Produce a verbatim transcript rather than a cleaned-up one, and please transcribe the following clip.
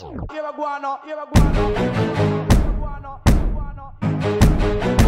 You're a guano, you're a guano, guano, guano.